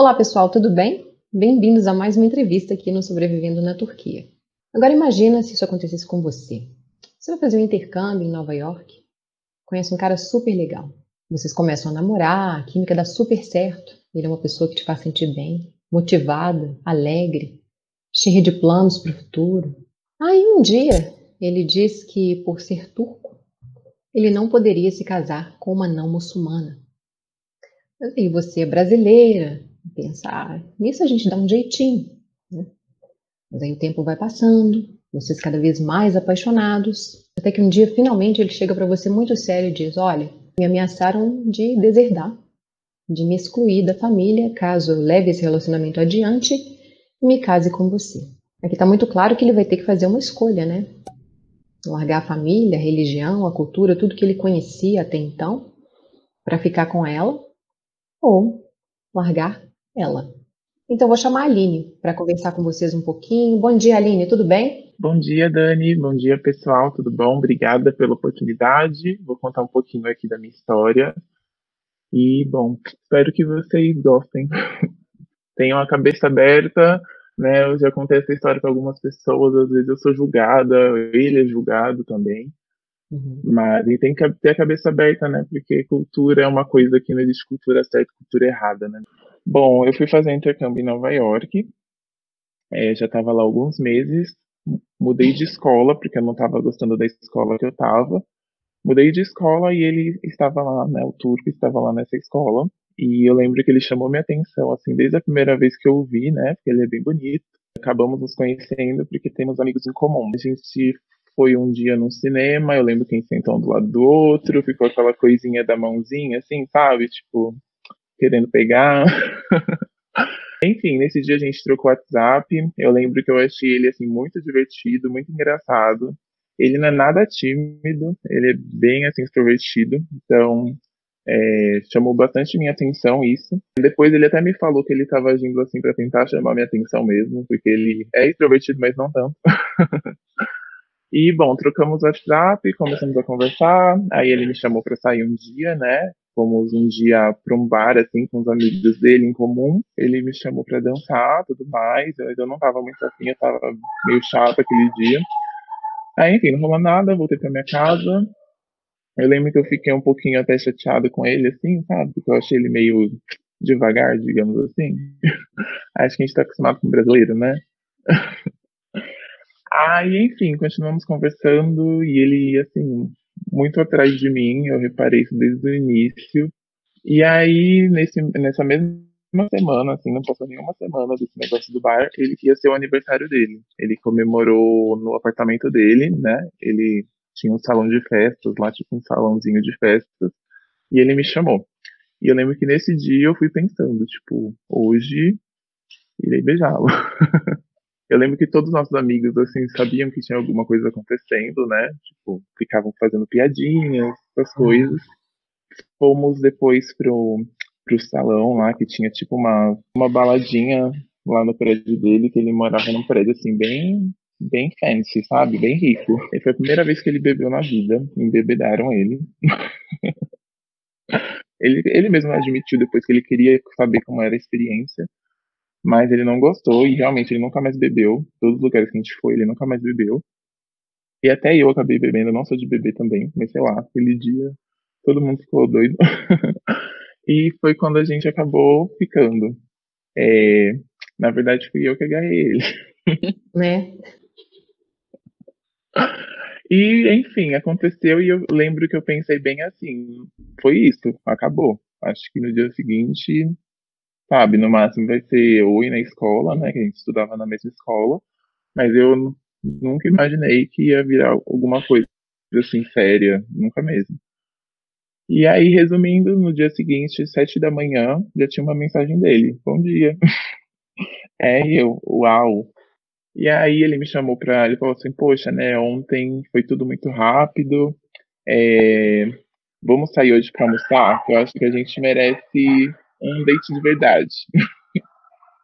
Olá pessoal, tudo bem? Bem-vindos a mais uma entrevista aqui no Sobrevivendo na Turquia. Agora imagina se isso acontecesse com você. Você vai fazer um intercâmbio em Nova York, conhece um cara super legal. Vocês começam a namorar, a química dá super certo. Ele é uma pessoa que te faz sentir bem, motivada, alegre, cheia de planos para o futuro. Aí um dia ele diz que, por ser turco, ele não poderia se casar com uma não muçulmana. E você é brasileira, pensa, nisso a gente dá um jeitinho, né? Mas aí o tempo vai passando, vocês cada vez mais apaixonados, até que um dia finalmente ele chega para você muito sério e diz: olha, me ameaçaram de deserdar, de me excluir da família caso eu leve esse relacionamento adiante e me case com você. Aqui está muito claro que ele vai ter que fazer uma escolha, né? Largar a família, a religião, a cultura, tudo que ele conhecia até então, para ficar com ela, ou largar ela. Então vou chamar a Aline para conversar com vocês um pouquinho. Bom dia, Aline, tudo bem? Bom dia, Dani. Bom dia, pessoal. Tudo bom? Obrigada pela oportunidade. Vou contar um pouquinho aqui da minha história. E, bom, espero que vocês gostem. Tenham a cabeça aberta, né? Eu já contei essa história para algumas pessoas. Às vezes eu sou julgada, ele é julgado também. Uhum. Mas tem que ter a cabeça aberta, né? Porque cultura é uma coisa que não existe cultura certa e cultura errada, né? Bom, eu fui fazer intercâmbio em Nova York, já estava lá alguns meses, mudei de escola, porque eu não estava gostando da escola que eu estava, mudei de escola e ele estava lá, né, o turco estava lá nessa escola, e eu lembro que ele chamou minha atenção, assim, desde a primeira vez que eu o vi, né, porque ele é bem bonito, acabamos nos conhecendo porque temos amigos em comum, a gente foi um dia num cinema, eu lembro que a gente sentou um do lado do outro, ficou aquela coisinha da mãozinha, assim, sabe, tipo, querendo pegar. Enfim, nesse dia a gente trocou WhatsApp. Eu lembro que eu achei ele assim muito divertido, muito engraçado. Ele não é nada tímido, ele é bem assim extrovertido. Então, chamou bastante minha atenção isso. Depois ele até me falou que ele estava agindo assim para tentar chamar minha atenção mesmo, porque ele é extrovertido, mas não tanto. E, bom, trocamos o WhatsApp, começamos a conversar. Aí ele me chamou para sair um dia, né? Fomos um dia para um bar, assim, com os amigos dele em comum. Ele me chamou para dançar, tudo mais. Eu não tava muito afim, eu tava meio chata aquele dia. Aí, enfim, não rolou nada, voltei pra minha casa. Eu lembro que eu fiquei um pouquinho até chateado com ele, assim, sabe? Porque eu achei ele meio devagar, digamos assim. Acho que a gente tá acostumado com brasileiro, né? Aí, enfim, continuamos conversando e ele, assim, muito atrás de mim, eu reparei isso desde o início. E aí, nessa mesma semana, assim, não passou nenhuma semana desse negócio do bar, ele ia ser o aniversário dele. Ele comemorou no apartamento dele, né? Ele tinha um salão de festas lá, tipo um salãozinho de festas, e ele me chamou. E eu lembro que nesse dia eu fui pensando, tipo, hoje irei beijá-lo. Eu lembro que todos os nossos amigos, assim, sabiam que tinha alguma coisa acontecendo, né? Tipo, ficavam fazendo piadinhas, essas coisas. Fomos depois pro salão lá, que tinha, tipo, uma baladinha lá no prédio dele, que ele morava num prédio, assim, bem, bem fancy, sabe? Bem rico. E foi a primeira vez que ele bebeu na vida. Embebedaram ele. Ele mesmo admitiu depois que ele queria saber como era a experiência. Mas ele não gostou e realmente ele nunca mais bebeu. Todos os lugares que a gente foi, ele nunca mais bebeu. E até eu acabei bebendo, eu não sou de beber também, mas sei lá, aquele dia todo mundo ficou doido. E foi quando a gente acabou ficando. Na verdade, fui eu que agarrei ele. Né? E, enfim, aconteceu e eu lembro que eu pensei bem assim, foi isso, acabou. Acho que no dia seguinte, sabe, no máximo vai ser eu ir na escola, né, que a gente estudava na mesma escola, mas eu nunca imaginei que ia virar alguma coisa assim, séria, nunca mesmo. E aí, resumindo, no dia seguinte, 7 da manhã, já tinha uma mensagem dele, bom dia. Eu, uau. E aí ele me chamou ele falou assim, poxa, né, ontem foi tudo muito rápido, vamos sair hoje pra almoçar, que eu acho que a gente merece um date de verdade.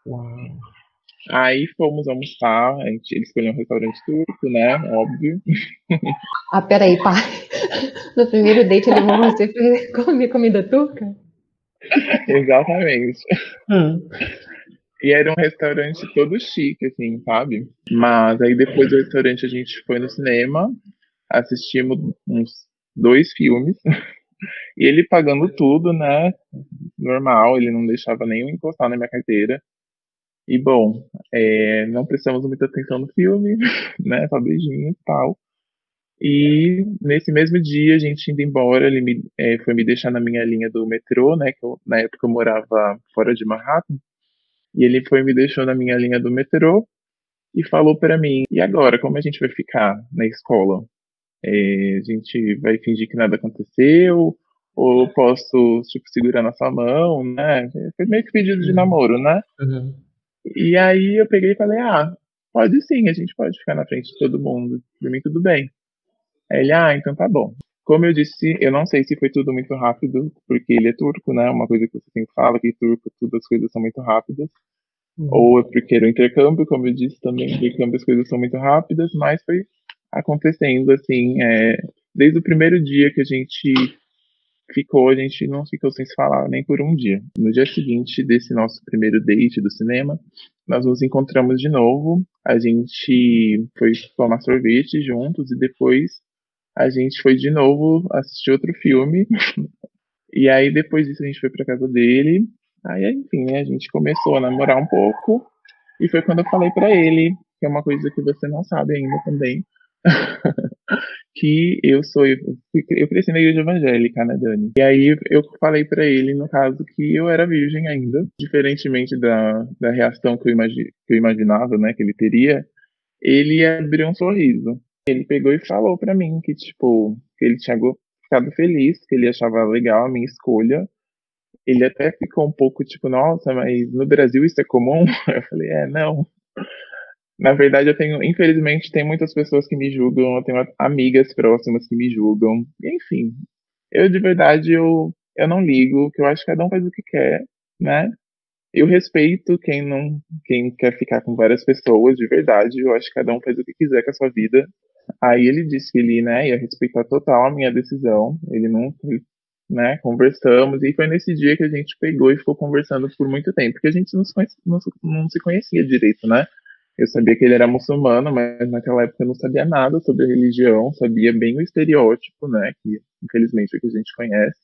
Uau. Aí fomos almoçar, ele escolheu um restaurante turco, né? Óbvio. Peraí, pá. No primeiro date ele levou você pra comer comida turca? Exatamente. E era um restaurante todo chique, assim, sabe? Mas aí depois do restaurante a gente foi no cinema, assistimos uns 2 filmes. E ele pagando tudo, né? Normal, ele não deixava nem eu encostar na minha carteira. E bom, não prestamos muita atenção no filme, né? Só beijinho e tal. E nesse mesmo dia, a gente indo embora, ele foi me deixar na minha linha do metrô, né? Que eu, na época eu morava fora de Manhattan. E ele foi e me deixou na minha linha do metrô e falou pra mim: e agora, como a gente vai ficar na escola? A gente vai fingir que nada aconteceu? Ou posso, tipo, segurar na sua mão, né? Foi meio que pedido de namoro, né? Uhum. E aí eu peguei e falei: ah, pode sim, a gente pode ficar na frente de todo mundo. Por mim, tudo bem. Aí ele: ah, então tá bom. Como eu disse, eu não sei se foi tudo muito rápido, porque ele é turco, né? Uma coisa que você sempre fala, que turco, todas as coisas são muito rápidas. Uhum. Ou é porque era o intercâmbio, como eu disse também, no intercâmbio as coisas são muito rápidas, mas foi acontecendo, assim, desde o primeiro dia que a gente ficou, a gente não ficou sem se falar nem por um dia. No dia seguinte desse nosso primeiro date do cinema, nós nos encontramos de novo, a gente foi tomar sorvete juntos e depois a gente foi de novo assistir outro filme. E aí depois disso a gente foi pra casa dele. Aí, enfim, né, a gente começou a namorar um pouco. E foi quando eu falei pra ele, que é uma coisa que você não sabe ainda também, que eu cresci na igreja evangélica, né, Dani? E aí eu falei pra ele, no caso, que eu era virgem ainda. Diferentemente da reação que eu imaginava, né, que ele teria, ele abriu um sorriso. Ele pegou e falou pra mim que, tipo, que ele tinha ficado feliz, que ele achava legal a minha escolha. Ele até ficou um pouco, tipo, nossa, mas no Brasil isso é comum? Eu falei, não. Na verdade, eu tenho, infelizmente, tem muitas pessoas que me julgam, eu tenho amigas próximas que me julgam. Enfim, eu de verdade, eu não ligo, que eu acho que cada um faz o que quer, né? Eu respeito quem quer ficar com várias pessoas, de verdade, eu acho que cada um faz o que quiser com a sua vida. Aí ele disse que ele, né, ia respeitar total a minha decisão, ele não, né, conversamos, e foi nesse dia que a gente pegou e ficou conversando por muito tempo, porque a gente não se conhecia direito, né? Eu sabia que ele era muçulmano, mas naquela época eu não sabia nada sobre a religião, sabia bem o estereótipo, né, que infelizmente é o que a gente conhece.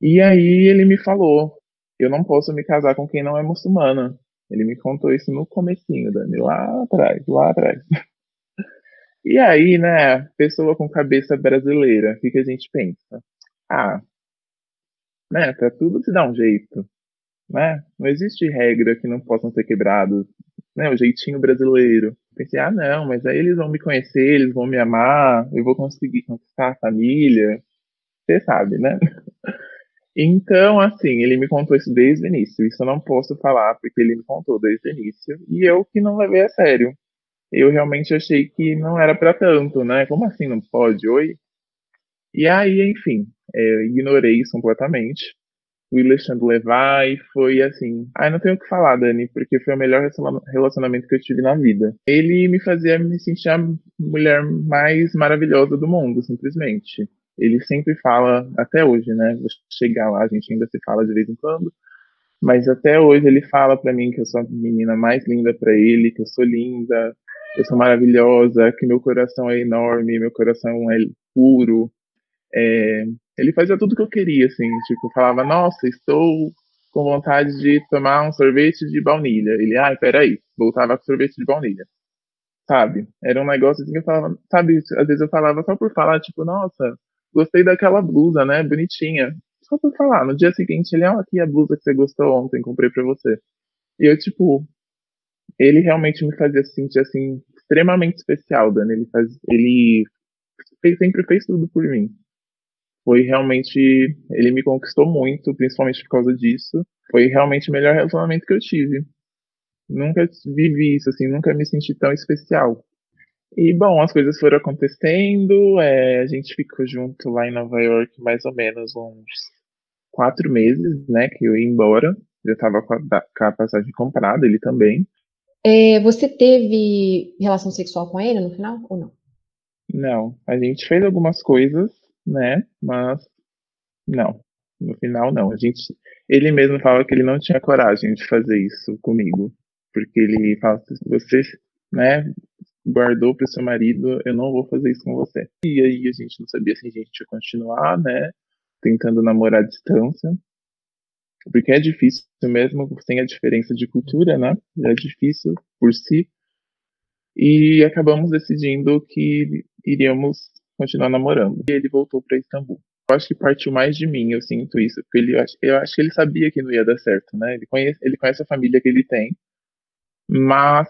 E aí ele me falou, eu não posso me casar com quem não é muçulmana. Ele me contou isso no comecinho, Dani, lá atrás. E aí, né, pessoa com cabeça brasileira, o que que a gente pensa? Ah, né, pra tudo se dá um jeito, né? Não existe regra que não possam ser quebradas. Né, o jeitinho brasileiro. Pensei, ah, não, mas aí eles vão me conhecer, eles vão me amar, eu vou conseguir conquistar a família. Você sabe, né? Então, assim, ele me contou isso desde o início. Isso eu não posso falar, porque ele me contou desde o início. E eu que não levei a sério. Eu realmente achei que não era pra tanto, né? Como assim não pode? Oi? E aí, enfim, eu ignorei isso completamente. O Alexandre levar e foi assim... Ah, não tenho o que falar, Dani, porque foi o melhor relacionamento que eu tive na vida. Ele me fazia me sentir a mulher mais maravilhosa do mundo, simplesmente. Ele sempre fala, até hoje, né? Vou chegar lá, a gente ainda se fala de vez em quando. Mas até hoje ele fala pra mim que eu sou a menina mais linda pra ele, que eu sou linda, eu sou maravilhosa, que meu coração é enorme, meu coração é puro. Ele fazia tudo que eu queria, assim, tipo, falava, nossa, estou com vontade de tomar um sorvete de baunilha. Ele, ai, peraí, voltava com sorvete de baunilha, sabe? Era um negócio assim que eu falava, sabe, às vezes eu falava só por falar, tipo, nossa, gostei daquela blusa, né, bonitinha. Só por falar, no dia seguinte, ele, olha aqui a blusa que você gostou ontem, comprei pra você. E eu, tipo, ele realmente me fazia sentir, assim, extremamente especial, Dani, ele sempre fez tudo por mim. Foi realmente, ele me conquistou muito, principalmente por causa disso. Foi realmente o melhor relacionamento que eu tive. Nunca vivi isso, assim, nunca me senti tão especial. E, bom, as coisas foram acontecendo, a gente ficou junto lá em Nova York mais ou menos uns 4 meses, né, que eu ia embora. Já estava com a passagem comprada, ele também. Você teve relação sexual com ele no final, ou não? Não, a gente fez algumas coisas, né, mas não. No final, não. Ele mesmo fala que ele não tinha coragem de fazer isso comigo. Porque ele fala, se você, né, guardou para o seu marido, eu não vou fazer isso com você. E aí a gente não sabia se a gente ia continuar, né, tentando namorar à distância. Porque é difícil mesmo, tem a diferença de cultura, né, é difícil por si. E acabamos decidindo que iríamos continuar namorando. E ele voltou para Istambul. Eu acho que partiu mais de mim, eu sinto isso. Porque eu acho que ele sabia que não ia dar certo, né? Ele conhece a família que ele tem. Mas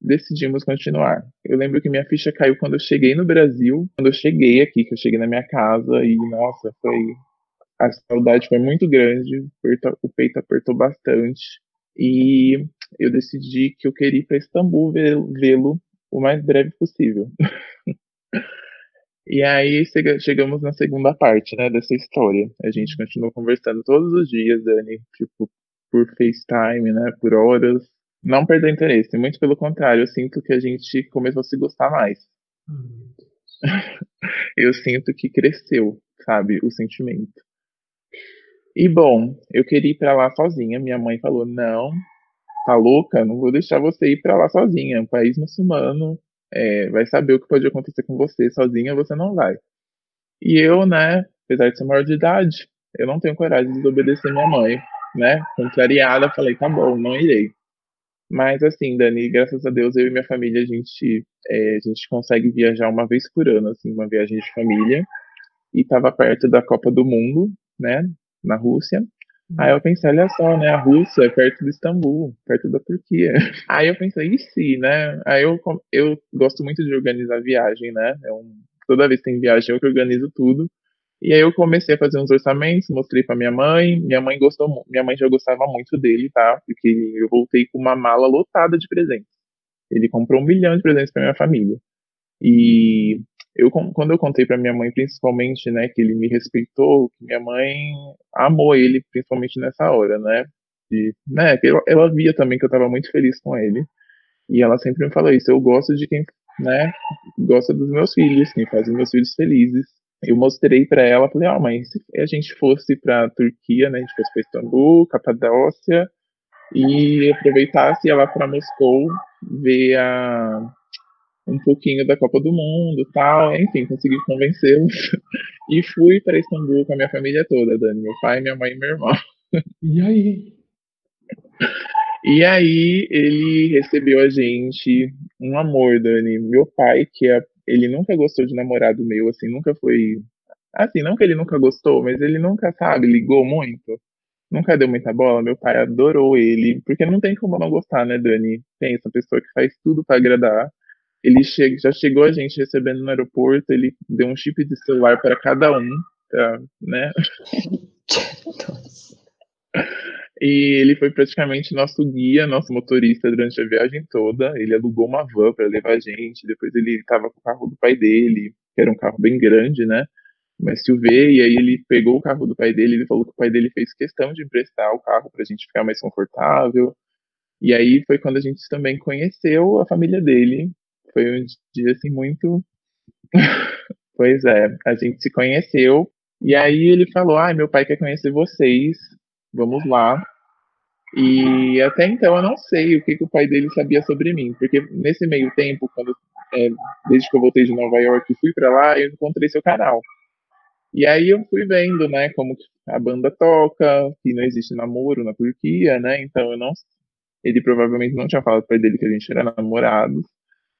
decidimos continuar. Eu lembro que minha ficha caiu quando eu cheguei no Brasil. Quando eu cheguei aqui, que eu cheguei na minha casa. E, nossa, a saudade foi muito grande. O peito apertou bastante. E eu decidi que eu queria ir para Istambul vê-lo o mais breve possível. E aí chegamos na segunda parte, né, dessa história. A gente continuou conversando todos os dias, Dani, tipo, por FaceTime, né, por horas. Não perdeu interesse, muito pelo contrário, eu sinto que a gente começou a se gostar mais. Eu sinto que cresceu, sabe, o sentimento. E bom, eu queria ir pra lá sozinha, minha mãe falou, não, tá louca? Não vou deixar você ir pra lá sozinha, um país muçulmano, vai saber o que pode acontecer com você, sozinha você não vai. E eu, né, apesar de ser maior de idade, eu não tenho coragem de desobedecer minha mãe, né, contrariada, falei, tá bom, não irei. Mas assim, Dani, graças a Deus, eu e minha família, a gente consegue viajar uma vez por ano, assim, uma viagem de família, e tava perto da Copa do Mundo, né, na Rússia. Aí eu pensei, olha só, né, a Rússia é perto de Istambul, perto da Turquia. Aí eu pensei, e se, né? Aí eu gosto muito de organizar viagem, né? Toda vez que tem viagem eu que organizo tudo. E aí eu comecei a fazer uns orçamentos, mostrei pra minha mãe gostou, minha mãe já gostava muito dele, tá? Porque eu voltei com uma mala lotada de presentes. Ele comprou 1 milhão de presentes pra minha família. E quando eu contei pra minha mãe, principalmente, né, que ele me respeitou, que minha mãe amou ele, principalmente nessa hora, né? E, né, ela via também que eu tava muito feliz com ele. E ela sempre me falou isso, eu gosto de quem, né, gosta dos meus filhos, quem faz os meus filhos felizes. Eu mostrei pra ela, falei, ó, mãe, se a gente fosse pra Turquia, né, a gente fosse pra Istambul, Capadócia, e aproveitasse ela pra Moscou, ver um pouquinho da Copa do Mundo, tal, enfim, consegui convencê-los. E fui para Istambul com a minha família toda, Dani, meu pai, minha mãe e meu irmão. E aí ele recebeu a gente, um amor, Dani. Meu pai, ele nunca gostou de namorado meu, assim, nunca foi, assim, não que ele nunca gostou, mas ele nunca, sabe, ligou muito. Nunca deu muita bola, meu pai adorou ele, porque não tem como não gostar, né, Dani? Tem essa pessoa que faz tudo para agradar. Ele já chegou a gente recebendo no aeroporto, ele deu um chip de celular para cada um, tá, né? E ele foi praticamente nosso guia, nosso motorista durante a viagem toda. Ele alugou uma van para levar a gente, depois ele estava com o carro do pai dele, que era um carro bem grande, né? Uma SUV, e aí ele pegou o carro do pai dele, ele falou que o pai dele fez questão de emprestar o carro para a gente ficar mais confortável. E aí foi quando a gente também conheceu a família dele. Foi um dia, assim, muito... Pois é, a gente se conheceu. E aí ele falou, ai, meu pai quer conhecer vocês, vamos lá. E até então eu não sei o que o pai dele sabia sobre mim. Porque nesse meio tempo, desde que eu voltei de Nova York e fui pra lá, eu encontrei seu canal. E aí eu fui vendo, né, como a banda toca, que não existe namoro na Turquia, né. Então eu não... Ele provavelmente não tinha falado pro pai dele que a gente era namorado.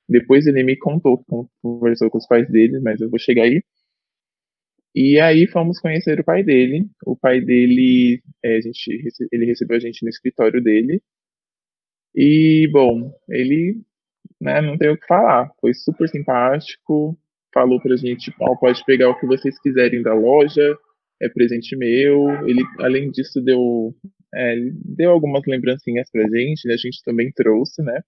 Depois ele me contou, conversou com os pais dele, mas eu vou chegar aí. E aí fomos conhecer o pai dele. O pai dele, ele recebeu a gente no escritório dele. E, bom, ele, né, não tem o que falar. Foi super simpático, falou pra gente, pode pegar o que vocês quiserem da loja, é presente meu. Ele, além disso, deu algumas lembrancinhas pra gente, né, a gente também trouxe, né.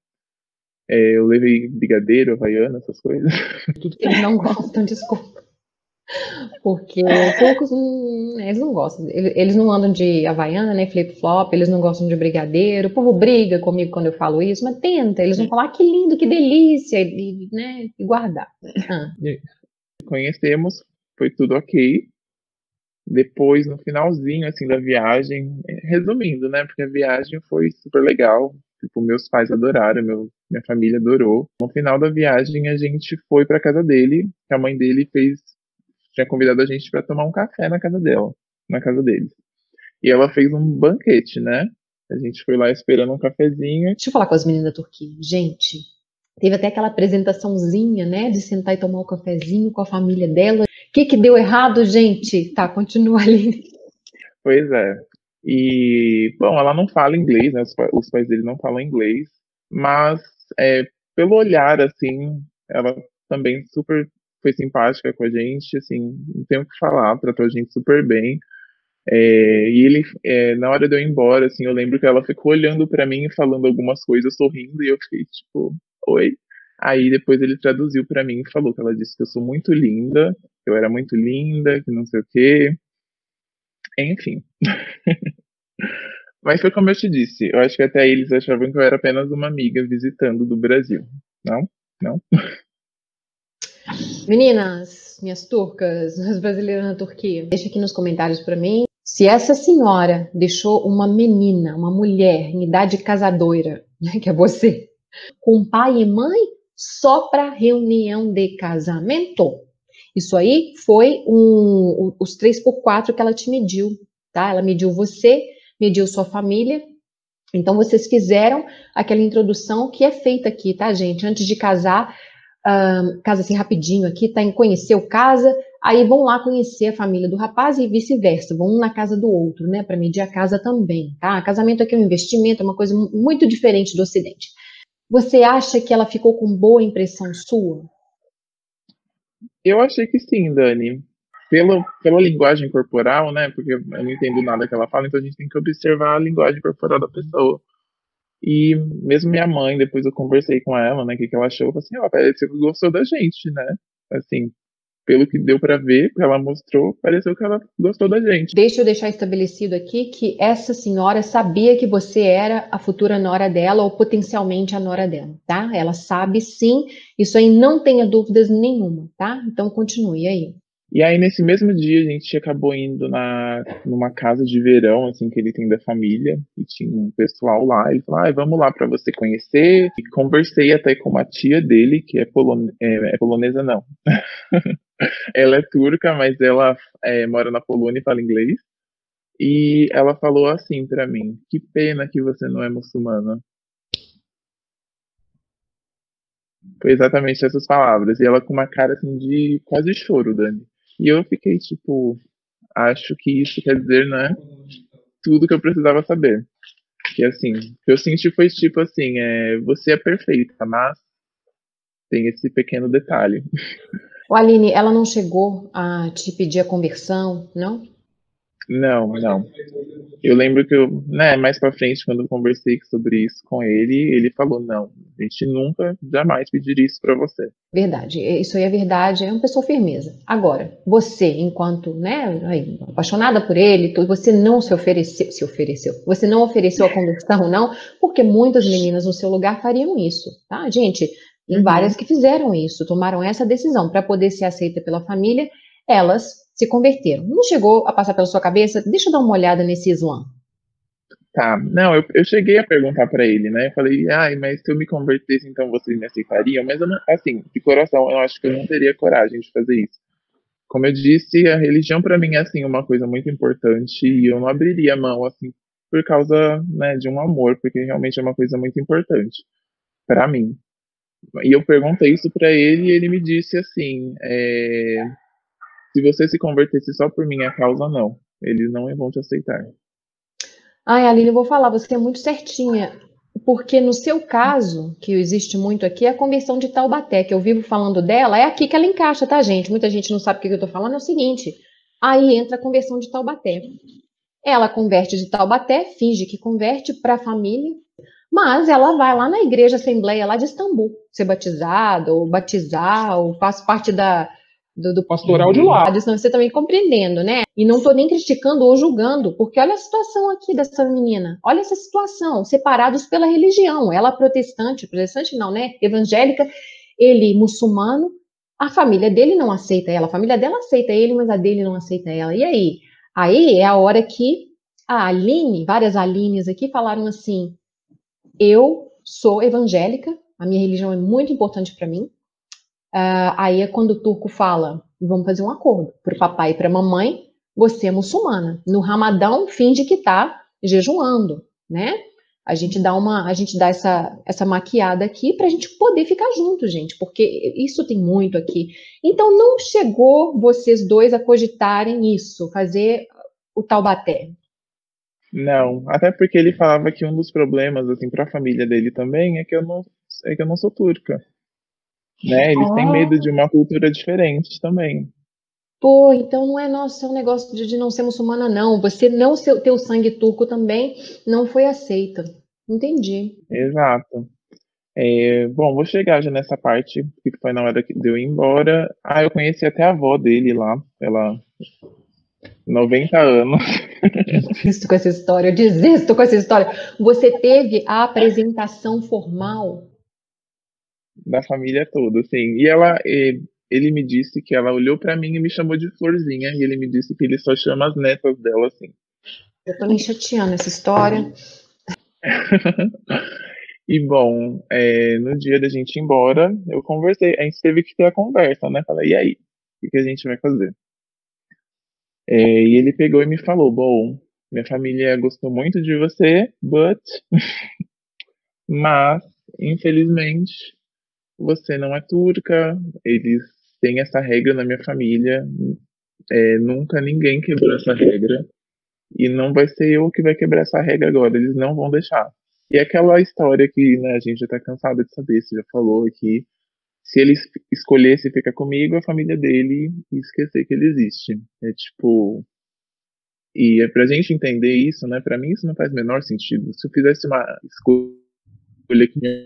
Eu levei brigadeiro, havaiana, essas coisas. Eles não gostam, desculpa. Porque poucos, eles não gostam. Eles não andam de havaiana, nem flip-flop, eles não gostam de brigadeiro. O povo briga comigo quando eu falo isso, mas tenta. Eles vão falar, que lindo, que delícia, e, né, e guardar. Conhecemos, foi tudo ok. Depois, no finalzinho, assim, da viagem, resumindo, né, porque a viagem foi super legal, tipo, meus pais adoraram, minha família adorou. No final da viagem, a gente foi pra casa dele, que a mãe dele tinha convidado a gente pra tomar um café na casa dela, na casa deles. E ela fez um banquete, né? A gente foi lá esperando um cafezinho. Deixa eu falar com as meninas da Turquia. Gente, teve até aquela apresentaçãozinha, né? De sentar e tomar um cafezinho com a família dela. O que deu errado, gente? Tá, continua ali. Pois é. E, bom, ela não fala inglês, né? Os pais dele não falam inglês. Mas, pelo olhar, assim, ela também super foi simpática com a gente. Assim, não tem o que falar, tratou a gente super bem. E ele, na hora de eu ir embora, assim, eu lembro que ela ficou olhando pra mim, falando algumas coisas, sorrindo, e eu fiquei tipo, oi. Aí depois ele traduziu pra mim e falou que ela disse que eu sou muito linda, que eu era muito linda, que não sei o quê. Enfim. Mas foi como eu te disse, eu acho que até eles achavam que eu era apenas uma amiga visitando do Brasil. Não? Não? Meninas, minhas turcas, as brasileiras na Turquia, deixa aqui nos comentários pra mim. Se essa senhora deixou uma menina, uma mulher em idade casadoira, né, que é você, com pai e mãe só para reunião de casamento, isso aí foi os 3x4 que ela te mediu, tá? Ela mediu você, mediu sua família. Então vocês fizeram aquela introdução que é feita aqui, tá, gente? Antes de casar, casa assim rapidinho aqui, tá? Em conhecer o casa, aí vão lá conhecer a família do rapaz e vice-versa, vão um na casa do outro, né? Para medir a casa também, tá? Casamento aqui é um investimento, é uma coisa muito diferente do Ocidente. Você acha que ela ficou com boa impressão sua? Eu achei que sim, Dani. Pela linguagem corporal, né? Porque eu não entendo nada que ela fala, então a gente tem que observar a linguagem corporal da pessoa. E mesmo minha mãe, depois eu conversei com ela, né, o que ela achou, eu falei assim, ó, parece que gostou da gente, né? Assim, pelo que deu pra ver, que ela mostrou, pareceu que ela gostou da gente. Deixa eu deixar estabelecido aqui que essa senhora sabia que você era a futura nora dela, ou potencialmente a nora dela, tá? Ela sabe sim, isso aí não tenha dúvidas nenhuma, tá? Então continue aí. E aí, nesse mesmo dia, a gente acabou indo numa casa de verão, assim, que ele tem da família, e tinha um pessoal lá, ele falou, vamos lá pra você conhecer, e conversei até com uma tia dele, que é polonesa, não, ela é turca, mas ela mora na Polônia e fala inglês, e ela falou assim pra mim, que pena que você não é muçulmana. Foi exatamente essas palavras, e ela com uma cara, assim, de quase choro, Dani. E eu fiquei, tipo, acho que isso quer dizer, né, tudo que eu precisava saber. Que, assim, o que eu senti foi, tipo, assim, você é perfeita, mas tem esse pequeno detalhe. Ô, Aline, ela não chegou a te pedir a conversão, não? Não, não. Eu lembro que eu, né, mais pra frente, quando eu conversei sobre isso com ele, ele falou, não, a gente nunca, jamais pediria isso pra você. Verdade, isso aí é verdade, é uma pessoa firmeza. Agora, você, enquanto, né, apaixonada por ele, você não se ofereceu, você não ofereceu a conversão, não, porque muitas meninas no seu lugar fariam isso, tá, gente? Tem várias que fizeram isso, tomaram essa decisão pra poder ser aceita pela família, elas se converteram. Não chegou a passar pela sua cabeça? Deixa eu dar uma olhada nesse Islã. Tá, não, eu cheguei a perguntar pra ele, né, eu falei, mas se eu me convertesse, então vocês me aceitariam? Mas eu não, assim, de coração, eu acho que eu não teria coragem de fazer isso. Como eu disse, a religião pra mim é, assim, uma coisa muito importante, e eu não abriria mão, assim, por causa, né, de um amor, porque realmente é uma coisa muito importante pra mim. E eu perguntei isso pra ele, e ele me disse, assim, se você se convertesse só por minha causa, não. Eles não vão te aceitar. Ai, Aline, eu vou falar, você é muito certinha. Porque no seu caso, que existe muito aqui, a conversão de Taubaté, que eu vivo falando dela, é aqui que ela encaixa, tá, gente? Muita gente não sabe o que eu tô falando, é o seguinte. Aí entra a conversão de Taubaté. Ela converte de Taubaté, finge que converte pra família, mas ela vai lá na igreja assembleia lá de Istambul, ser batizada, ou batizar, ou faz parte do pastoral de lá. Senão você também compreendendo, né? E não tô nem criticando ou julgando, porque olha a situação aqui dessa menina. Olha essa situação, separados pela religião. Ela protestante não, né? Evangélica, ele muçulmano. A família dele não aceita ela. A família dela aceita ele, mas a dele não aceita ela. E aí? Aí é a hora que a Aline, várias Alines aqui falaram assim, eu sou evangélica, a minha religião é muito importante para mim. Aí é quando o turco fala, vamos fazer um acordo, para o papai e para a mamãe, você é muçulmana. No Ramadão, finge que tá jejuando, né? A gente dá essa maquiada aqui para a gente poder ficar junto, gente, porque isso tem muito aqui. Então, não chegou vocês dois a cogitarem isso, fazer o taubaté? Não, até porque ele falava que um dos problemas, assim, para a família dele também é que eu não sou turca, né? Eles têm medo de uma cultura diferente também. Pô, então não é nosso, é um negócio de não ser muçulmana, não. Você não ter o sangue turco também não foi aceito. Entendi. Exato. Bom, vou chegar já nessa parte, que foi na hora que deu embora. Eu conheci até a avó dele lá, ela 90 anos. Eu desisto com essa história. Você teve a apresentação formal? Da família toda, sim. E ela... Ele me disse que ela olhou pra mim e me chamou de florzinha. E ele me disse que ele só chama as netas dela assim. Eu tô me chateando essa história. E bom, no dia da gente ir embora, eu conversei. A gente teve que ter a conversa, né? Falei, e aí? O que a gente vai fazer? E ele pegou e me falou, bom, minha família gostou muito de você, mas, infelizmente, você não é turca, eles têm essa regra na minha família, nunca ninguém quebrou essa regra, e não vai ser eu que vai quebrar essa regra agora, eles não vão deixar. E aquela história que, né, a gente já tá cansada de saber, você já falou aqui, se ele escolhesse ficar comigo, a família dele ia esquecer que ele existe. É tipo... E é pra gente entender isso, né, pra mim isso não faz o menor sentido. Se eu fizesse uma escolha que minha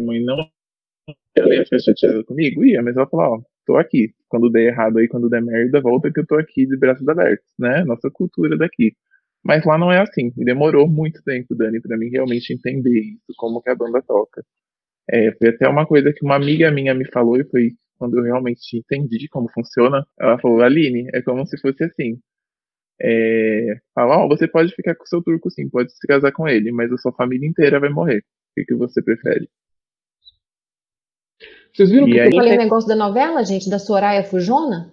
mãe não... Ela ia ficar chateada comigo? Ia, mas ela falou, tô aqui. Quando der errado aí, quando der merda, volta que eu tô aqui de braços abertos, né? Nossa cultura daqui. Mas lá não é assim. E demorou muito tempo, Dani, pra mim realmente entender isso, como que a banda toca. Foi até uma coisa que uma amiga minha me falou e foi quando eu realmente entendi como funciona. Ela falou, Aline, é como se fosse assim. Fala, você pode ficar com o seu turco sim, pode se casar com ele, mas a sua família inteira vai morrer. O que você prefere? Vocês viram que eu falei o negócio da novela, gente, da Soraya Fujona?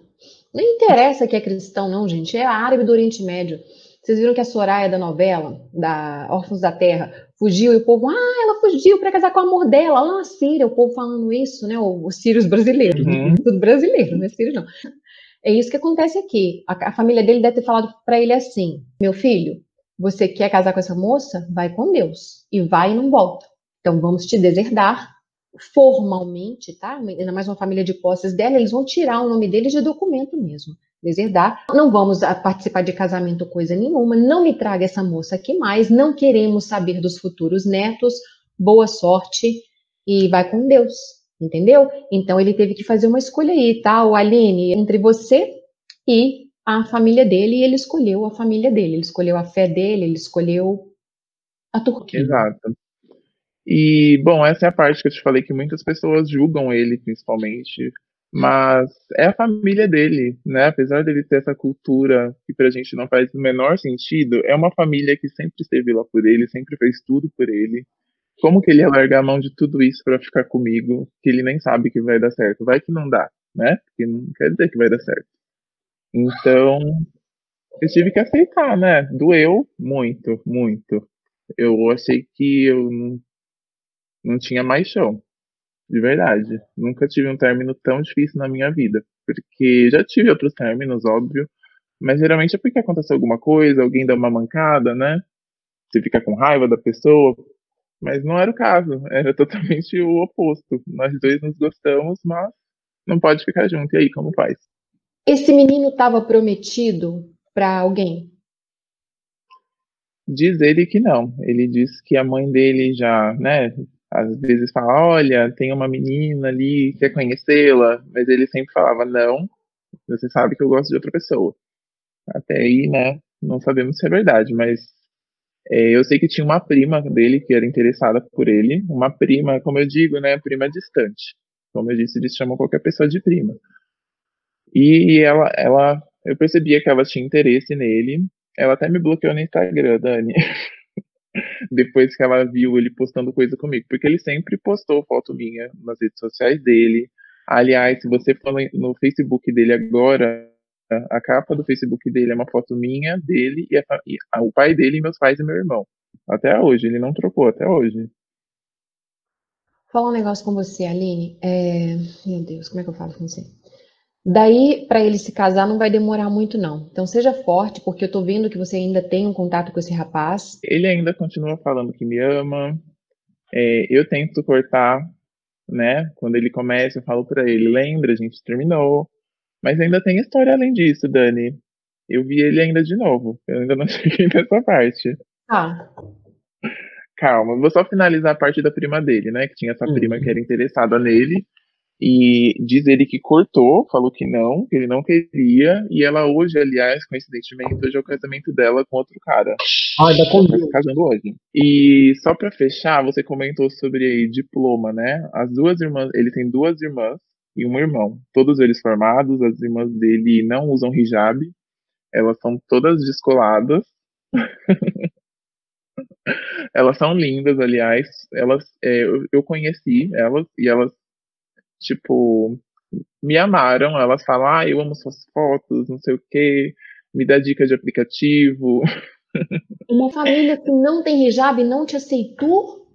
Nem interessa que é cristão, não, gente. É árabe do Oriente Médio. Vocês viram que a Soraya da novela, da Órfãos da Terra, fugiu e o povo, ela fugiu pra casar com o amor dela, lá na Síria, o povo falando isso, né? Os sírios brasileiros, tudo brasileiro, não é sírio, não. É isso que acontece aqui. A família dele deve ter falado pra ele assim, meu filho, você quer casar com essa moça? Vai com Deus. E vai e não volta. Então vamos te deserdar. Formalmente, tá? Ainda mais uma família de posses dela, eles vão tirar o nome deles de documento mesmo, deserdar. Não vamos participar de casamento coisa nenhuma, não me traga essa moça aqui mais, não queremos saber dos futuros netos, boa sorte e vai com Deus, entendeu? Então ele teve que fazer uma escolha aí, tá? O Aline, entre você e a família dele, e ele escolheu a família dele, ele escolheu a fé dele, ele escolheu a Turquia. Exato. E, bom, essa é a parte que eu te falei que muitas pessoas julgam ele, principalmente, mas é a família dele, né? Apesar dele ter essa cultura que pra gente não faz o menor sentido, é uma família que sempre esteve lá por ele, sempre fez tudo por ele. Como que ele ia largar a mão de tudo isso pra ficar comigo, que ele nem sabe que vai dar certo? Vai que não dá, né? Porque não quer dizer que vai dar certo. Então, eu tive que aceitar, né? Doeu muito, muito. Eu achei que eu não tinha mais chão, de verdade. Nunca tive um término tão difícil na minha vida, porque já tive outros términos, óbvio, mas geralmente é porque aconteceu alguma coisa, alguém dá uma mancada, né? Você fica com raiva da pessoa, mas não era o caso, era totalmente o oposto. Nós dois nos gostamos, mas não pode ficar junto. E aí, como faz? Esse menino estava prometido para alguém? Diz ele que não. Ele diz que a mãe dele já, né? Às vezes fala, olha, tem uma menina ali, quer conhecê-la? Mas ele sempre falava, não, você sabe que eu gosto de outra pessoa. Até aí, né, não sabemos se é verdade, mas eu sei que tinha uma prima dele que era interessada por ele. Uma prima, como eu digo, né, prima distante. Como eu disse, eles chamam qualquer pessoa de prima. E ela Eu percebia que ela tinha interesse nele. Ela até me bloqueou no Instagram, Dani. Depois que ela viu ele postando coisa comigo. Porque ele sempre postou foto minha nas redes sociais dele. Aliás, se você for no Facebook dele agora, a capa do Facebook dele é uma foto minha, dele, e o pai dele, meus pais e meu irmão. Até hoje, ele não trocou, até hoje. Falar um negócio com você, Aline. Meu Deus, como é que eu falo com você? Daí, para ele se casar, não vai demorar muito, não. Então, seja forte, porque eu tô vendo que você ainda tem um contato com esse rapaz. Ele ainda continua falando que me ama. Eu tento cortar, né? Quando ele começa, eu falo pra ele, lembra, a gente terminou. Mas ainda tem história além disso, Dani. Eu vi ele ainda de novo. Eu ainda não cheguei nessa parte. Ah. Calma, vou só finalizar a parte da prima dele, né? Que tinha essa prima que era interessada nele. E diz ele que cortou, falou que ele não queria. E ela hoje, aliás, coincidentemente, hoje é o casamento dela com outro cara. Ah, já tá se casando hoje. E só pra fechar, você comentou sobre aí, diploma, né? As duas irmãs, ele tem duas irmãs e um irmão. Todos eles formados, as irmãs dele não usam hijab. Elas são todas descoladas. Elas são lindas, aliás. Elas, eu conheci elas e elas, tipo, me amaram. Elas falam, ah, eu amo suas fotos, não sei o quê, me dá dica de aplicativo. Uma família que não tem hijab não te aceitou?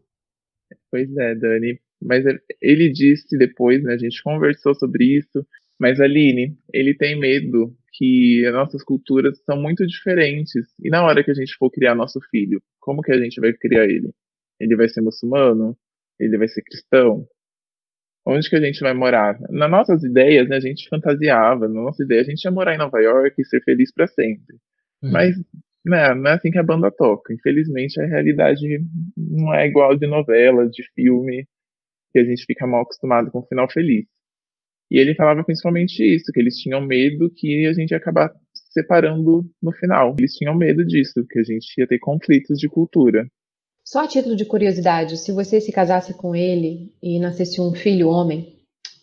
Pois é, Dani. Mas ele disse depois, né, a gente conversou sobre isso. Mas, Aline, ele tem medo que as nossas culturas são muito diferentes. E na hora que a gente for criar nosso filho, como que a gente vai criar ele? Ele vai ser muçulmano? Ele vai ser cristão? Onde que a gente vai morar? Nas nossas ideias, né, a gente fantasiava. Na nossa ideia, a gente ia morar em Nova York e ser feliz para sempre. Uhum. Mas né, não é assim que a banda toca. Infelizmente, a realidade não é igual de novela, de filme, que a gente fica mal acostumado com o final feliz. E ele falava principalmente isso, que eles tinham medo que a gente ia acabar separando no final. Eles tinham medo disso, que a gente ia ter conflitos de cultura. Só a título de curiosidade, se você se casasse com ele e nascesse um filho homem,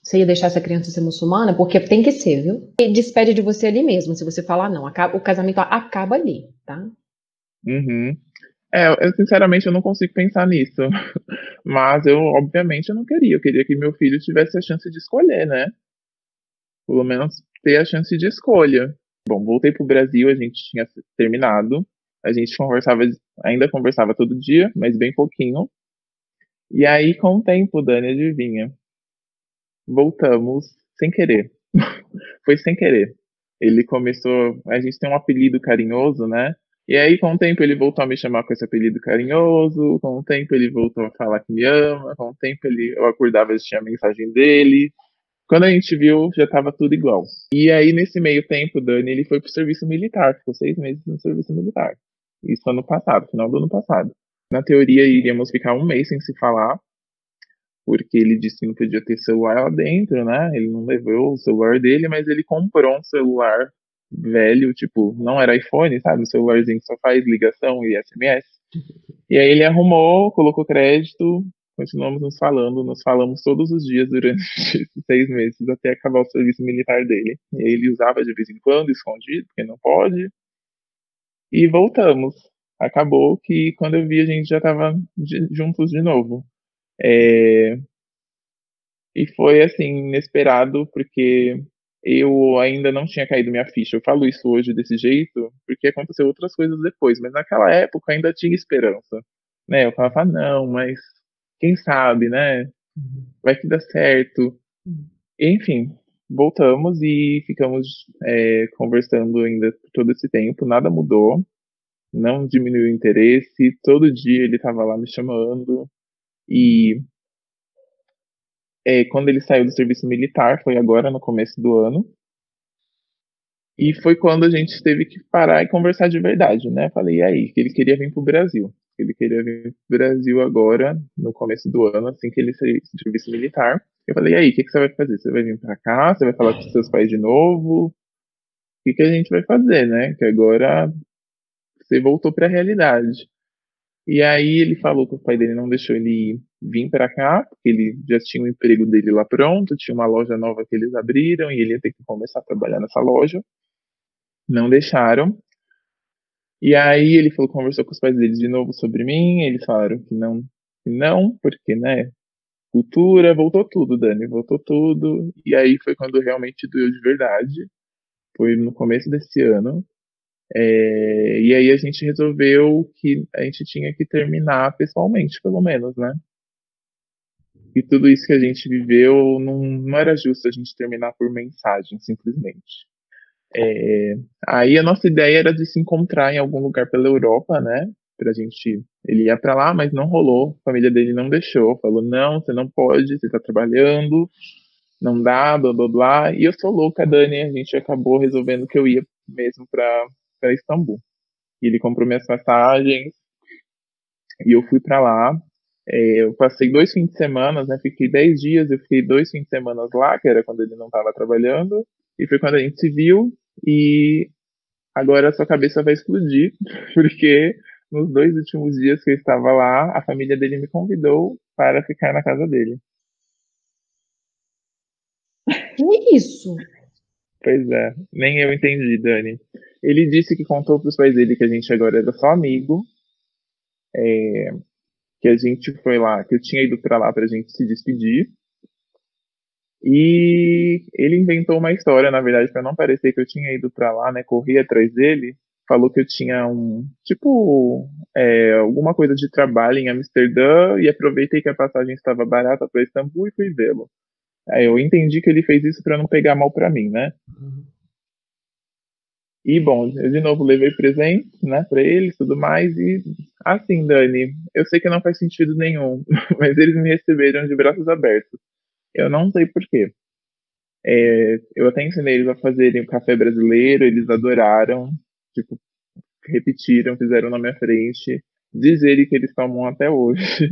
você ia deixar essa criança ser muçulmana? Porque tem que ser, viu? Ele despede de você ali mesmo, se você falar não. O casamento acaba ali, tá? Uhum. Eu sinceramente eu não consigo pensar nisso. Mas eu, obviamente, eu não queria. Eu queria que meu filho tivesse a chance de escolher, né? Pelo menos ter a chance de escolha. Bom, voltei pro Brasil, a gente tinha terminado. A gente ainda conversava todo dia, mas bem pouquinho. E aí, com o tempo, Dani, adivinha? Voltamos sem querer. Foi sem querer. Ele começou... A gente tem um apelido carinhoso, né? E aí, com o tempo, ele voltou a me chamar com esse apelido carinhoso. Com o tempo, ele voltou a falar que me ama. Com o tempo, eu acordava e tinha a mensagem dele. Quando a gente viu, já estava tudo igual. E aí, nesse meio tempo, Dani, ele foi pro serviço militar. Ficou 6 meses no serviço militar. Isso ano passado, final do ano passado. Na teoria, iríamos ficar um mês sem se falar, porque ele disse que não podia ter celular lá dentro, né? Ele não levou o celular dele, mas ele comprou um celular velho, tipo, não era iPhone, sabe? Um celularzinho que só faz ligação e SMS. E aí ele arrumou, colocou crédito, continuamos nos falamos todos os dias durante 6 meses, até acabar o serviço militar dele. E aí ele usava de vez em quando, escondido, porque não pode. E voltamos. Acabou que quando eu vi, a gente já estava juntos de novo. E foi, assim, inesperado, porque eu ainda não tinha caído minha ficha. Eu falo isso hoje desse jeito, porque aconteceu outras coisas depois. Mas naquela época ainda tinha esperança, né? Eu falava, não, mas quem sabe, né? Vai que dá certo. Enfim, voltamos e ficamos conversando ainda todo esse tempo. Nada mudou, não diminuiu o interesse. Todo dia ele estava lá me chamando. E quando ele saiu do serviço militar, foi agora no começo do ano. E foi quando a gente teve que parar e conversar de verdade, né? Falei, e aí? Que ele queria vir pro Brasil. Ele queria vir pro Brasil agora, no começo do ano, assim que ele saiu do serviço militar. Eu falei, e aí? O que você vai fazer? Você vai vir pra cá? Você vai falar com seus pais de novo? O que a gente vai fazer, né? Que agora você voltou pra realidade. E aí ele falou que o pai dele não deixou ele vir pra cá, porque ele já tinha o emprego dele lá pronto, tinha uma loja nova que eles abriram e ele ia ter que começar a trabalhar nessa loja. não deixaram. E aí ele falou, conversou com os pais deles de novo sobre mim, eles falaram que não, porque, né, cultura, voltou tudo, Dani, voltou tudo. E aí foi quando realmente doeu de verdade, foi no começo desse ano. E aí a gente resolveu que a gente tinha que terminar pessoalmente, pelo menos, né? E tudo isso que a gente viveu, não era justo a gente terminar por mensagem, simplesmente. Aí a nossa ideia era de se encontrar em algum lugar pela Europa, né? Pra gente, ele ia pra lá, mas não rolou, a família dele não deixou, falou, não, você não pode, você tá trabalhando, não dá, blá, blá, blá. E eu sou louca, Dani, a gente acabou resolvendo que eu ia mesmo pra Istambul. E ele comprou minhas passagens e eu fui pra lá. Eu passei 2 fins de semana, né, fiquei 10 dias, eu fiquei 2 fins de semana lá, que era quando ele não estava trabalhando, e foi quando a gente se viu, e agora a sua cabeça vai explodir, porque nos 2 últimos dias que eu estava lá, a família dele me convidou para ficar na casa dele. Que isso? Pois é, nem eu entendi, Dani. Ele disse que contou para os pais dele que a gente agora era só amigo, que a gente foi lá, que eu tinha ido pra lá pra gente se despedir. E ele inventou uma história, na verdade, pra não parecer que eu tinha ido pra lá, né, corri atrás dele, falou que eu tinha alguma coisa de trabalho em Amsterdã, e aproveitei que a passagem estava barata pra Istambul e fui vê-lo. Aí eu entendi que ele fez isso pra não pegar mal pra mim, né? Uhum. E, bom, eu de novo levei presente, né, pra eles e tudo mais, e assim, Dani, eu sei que não faz sentido nenhum, mas eles me receberam de braços abertos. Eu não sei porquê. Eu até ensinei eles a fazerem o café brasileiro, eles adoraram, tipo, repetiram, fizeram na minha frente, dizerem que eles tomam até hoje.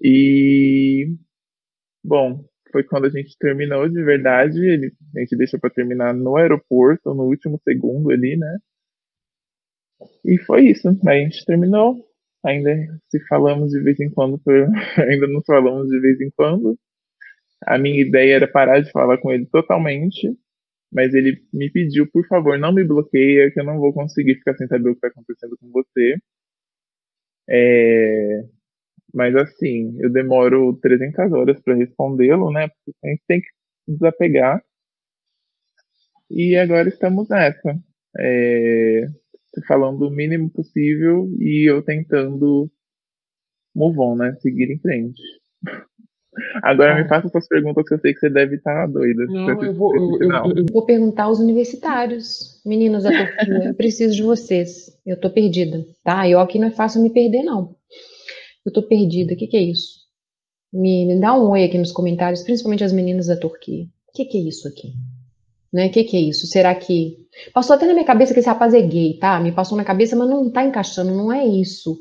E, bom, foi quando a gente terminou de verdade, a gente deixou pra terminar no aeroporto, no último segundo ali, né? E foi isso, aí a gente terminou, ainda se falamos de vez em quando, ainda nos falamos de vez em quando. A minha ideia era parar de falar com ele totalmente, mas ele me pediu, por favor, não me bloqueia, que eu não vou conseguir ficar sem saber o que tá acontecendo com você. Mas assim, eu demoro 300 horas para respondê-lo, né? Porque a gente tem que desapegar. E agora estamos nessa. Falando o mínimo possível e eu tentando move on, né? Seguir em frente. Agora me faça essas perguntas que eu sei que você deve estar doida. Não, eu vou perguntar aos universitários. Meninos da Turquia, eu preciso de vocês. Eu tô perdida, tá? Eu aqui não é fácil me perder, não. Eu tô perdida, o que é isso? Me dá um oi aqui nos comentários, principalmente as meninas da Turquia. O que é isso aqui? Né? O que é isso? Será que... Passou até na minha cabeça que esse rapaz é gay, tá? Me passou na cabeça, mas não tá encaixando, não é isso.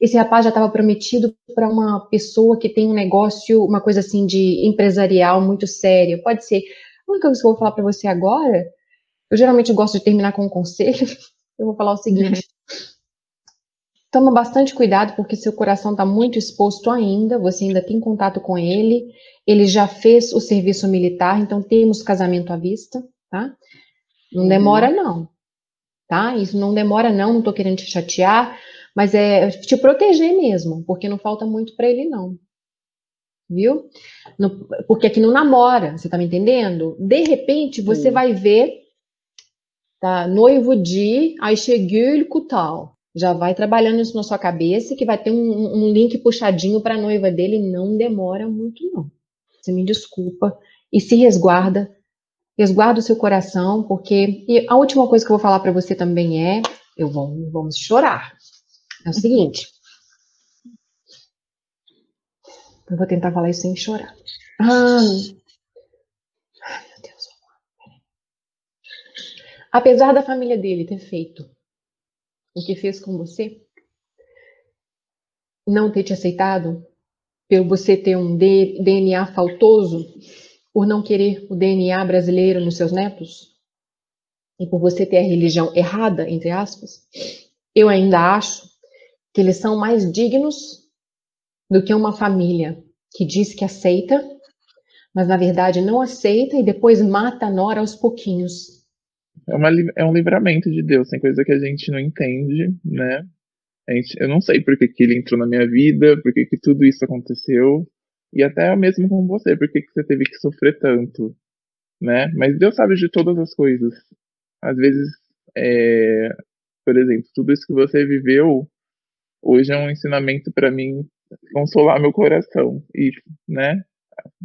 Esse rapaz já estava prometido para uma pessoa que tem um negócio, uma coisa assim de empresarial muito séria. Pode ser. A única coisa que eu vou falar para você agora, eu geralmente gosto de terminar com um conselho, eu vou falar o seguinte... Toma bastante cuidado, porque seu coração está muito exposto ainda, você ainda tem contato com ele, ele já fez o serviço militar, então temos casamento à vista, tá? Não demora não, tá? Isso não demora não tô querendo te chatear, mas é te proteger mesmo, porque não falta muito para ele não, viu? Porque aqui não namora, você tá me entendendo? De repente, você vai ver, tá? Noivo de Ayşegül Kutal. Já vai trabalhando isso na sua cabeça, que vai ter um link puxadinho para a noiva dele. Não demora muito, não. Você me desculpa. E se resguarda. Resguarda o seu coração, porque... E a última coisa que eu vou falar para você também é... Vamos chorar. É o seguinte. Eu vou tentar falar isso sem chorar. Ai, meu Deus. Apesar da família dele ter feito... o que fez com você, não ter te aceitado, por você ter um DNA faltoso, por não querer o DNA brasileiro nos seus netos, e por você ter a religião errada, entre aspas, eu ainda acho que eles são mais dignos do que uma família que diz que aceita, mas na verdade não aceita e depois mata a nora aos pouquinhos. É um livramento de Deus, tem coisa que a gente não entende, né? Eu não sei por que que ele entrou na minha vida, por que que tudo isso aconteceu, e até mesmo com você, por que que você teve que sofrer tanto, né? Mas Deus sabe de todas as coisas. Às vezes, por exemplo, tudo isso que você viveu, hoje é um ensinamento para mim consolar meu coração e, né,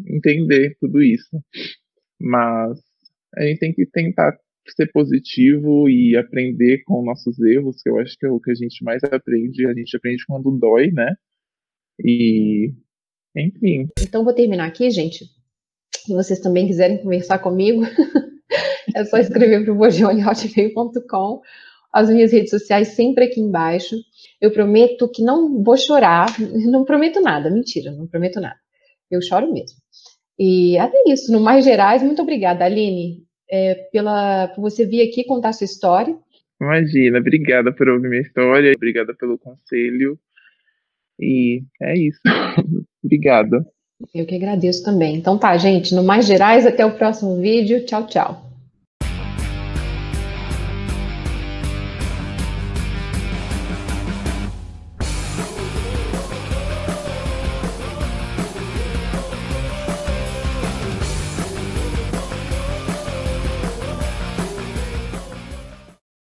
entender tudo isso. Mas a gente tem que tentar ser positivo e aprender com nossos erros, que eu acho que é o que a gente mais aprende. A gente aprende quando dói, né? E, enfim. Então vou terminar aqui, gente. Se vocês também quiserem conversar comigo, é só escrever para o bogione@hotmail.com. As minhas redes sociais sempre aqui embaixo. Eu prometo que não vou chorar. Não prometo nada, mentira, não prometo nada. Eu choro mesmo. E até isso, no mais gerais, muito obrigada, Aline, por você vir aqui contar a sua história. Imagina, obrigada por ouvir minha história, obrigada pelo conselho, e é isso. Obrigada. Eu que agradeço também. Então tá, gente, no mais gerais, até o próximo vídeo. Tchau, tchau.